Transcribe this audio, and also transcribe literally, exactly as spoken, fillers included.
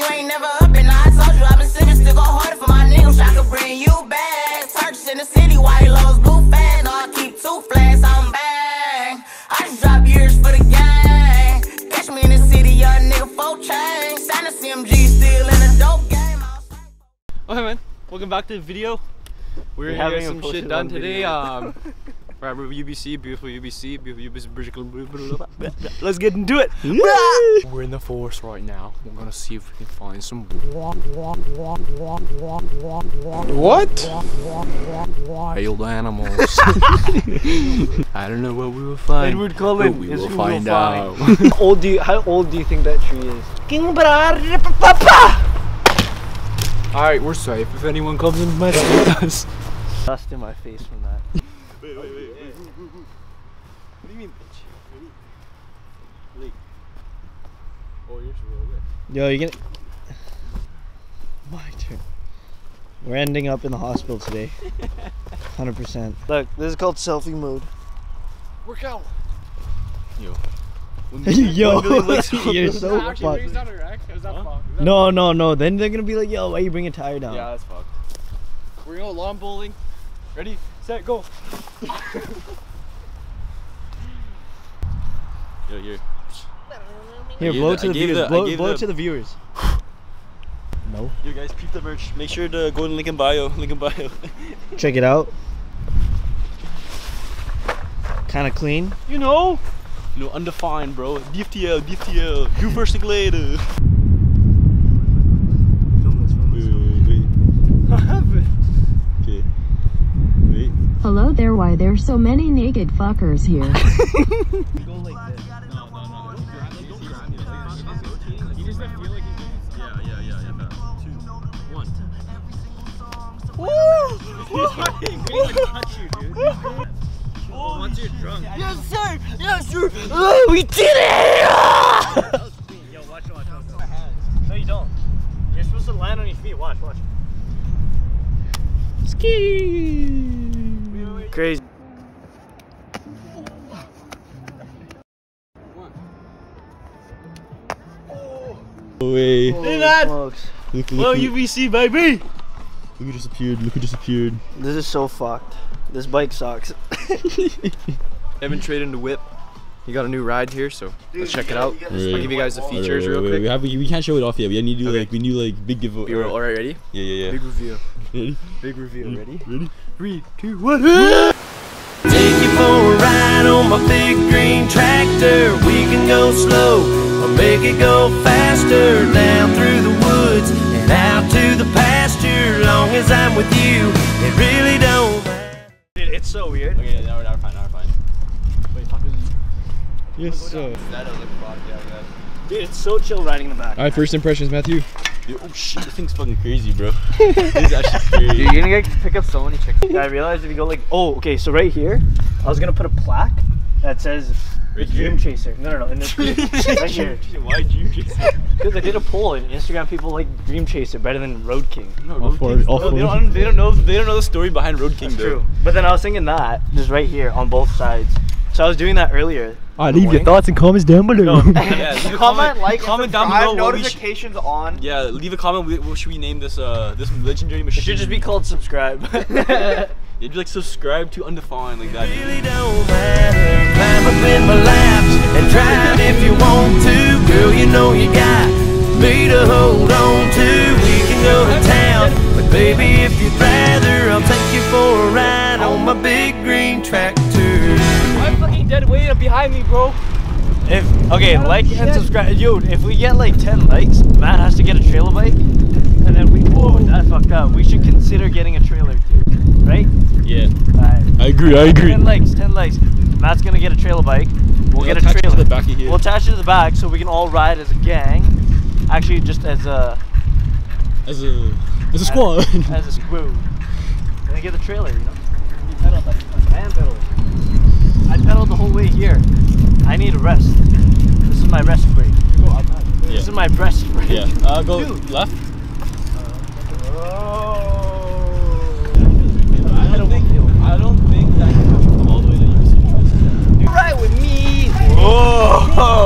you ain't never up, and I told you I've been sitting still go harder for my niggas. I could bring you back. Searches in the city, white lows, blue fans. No, I keep two flags, I'm bang. I just drop years for the gang. Catch me in the city, young nigga, four chains. Sign a C M G, still in a dope game. Okay, man, welcome back to the video. We're, We're having some shit done today. Um, we're at U B C, beautiful U B C, beautiful U B C. Let's get into it. We're in the forest right now. We're gonna see if we can find some. What? Wild animals. I don't know what we will find. Edward Cullen. We will find out. How old do you, how old do you think that tree is? Alright, we're safe if anyone comes and messes with us. Dust in my face from that. Wait, wait, wait. wait. What do you mean, bitch? Like. Oh, you're so real good. Yo, you're gonna. My turn. We're ending up in the hospital today. one hundred percent. Look, this is called selfie mode. Work out! Yo. Yo, you're so fucked. No, no, no. Then they're gonna be like, "Yo, why you bring a tire down?" Yeah, that's fucked. We're gonna go lawn bowling. Ready, set, go. Yo, here. Here, blow to the viewers. Blow to the viewers. No. Yo, guys, peep the merch. Make sure to go to link in bio. Link in bio. Check it out. Kind of clean. You know. You know, undefined, bro. D F T L, D F T L. You first thing later. Film this, film this. Wait, wait, wait. What happened? Okay. Wait. Hello there, why there's so many naked fuckers here? Go like this. No, no, no. Don't grab it. Don't grab it. You just have to feel like you do. Yeah, yeah, yeah, yeah. Two, one. Woo! Once you're drunk. Yes, sir! Yes, sir! Oh, we did it! That was clean. Yo, watch, watch, watch. No, you don't. You're supposed to land on your feet. Watch, watch. Ski! Crazy. Oh. Away. Look at that! Hello, U B C, baby! Look who disappeared. Look who disappeared. This is so fucked. This bike sucks. Evan traded in the whip. He got a new ride here, so Dude, let's check gotta, it out. Right. I'll give you guys the features right, right, right, real quick. Right, we, have, we can't show it off yet. We need to do okay. like we need like big giveaway. All right, ready? Yeah, yeah, yeah. Big reveal. Ready? Big reveal. Ready? Ready? Three, two, one. Take you for a ride on my big green tractor. We can go slow or make it go faster. Down through the woods and out to the pasture. Long as I'm with you, it really don't matter. It's so weird. Okay, now we're, now we're fine, now we're fine. Wait, fuck is it? Yes, sir. That does look fucked, yeah, yeah. Dude, it's so chill riding in the back. Alright, first impressions, Matthew. Dude, oh shit, this thing's fucking crazy, bro. This is actually crazy. Dude, you're gonna get, pick up so many chicks. Yeah, I realized if you go like, oh, okay, so right here, I was gonna put a plaque that says right Dream Chaser. No, no, no, in this right here. Why Dream Chaser? Because I did a poll and Instagram people like Dream Chaser better than Road King. No, Road King. No, they, don't, they don't know. They don't know the story behind Road King. That's though. True. But then I was thinking that just right here on both sides. So I was doing that earlier. All right, leave morning. Your thoughts and comments down below. No. Yeah, leave a comment, like, comment down below. Notifications on. Yeah, leave a comment. What should we name this? Uh, this legendary machine. It should just be called subscribe. You'd like subscribe to Undefined like that. It really don't matter. Climb up in my laps and try it if you want to. Girl, you know you got me to hold on to. We can go to town, but baby, if you'd rather, I'll take you for a ride on my big green tractor. I'm fucking dead weight up behind me, bro. If okay, like and subscribe, dude. If we get like ten likes, Matt has to get a trailer bike, and then we whoa, that fucked up. We should consider getting a trailer too, right? Yeah. Right. I agree. I agree. Ten likes. Ten likes. Matt's gonna get a trailer bike. We'll yeah, get a trailer. To the back of here. We'll attach it to the back so we can all ride as a gang. Actually, just as a. As a. As a squad. As, as a squad. Gonna get the trailer, you know. You pedal that. I pedal. I pedaled the whole way here. I need a rest. This is my rest break. Yeah. This is my rest break. Yeah. Uh, go Dude. Left. Uh, oh. I don't think. I don't think that. All the way that you see. Right with me. Oh.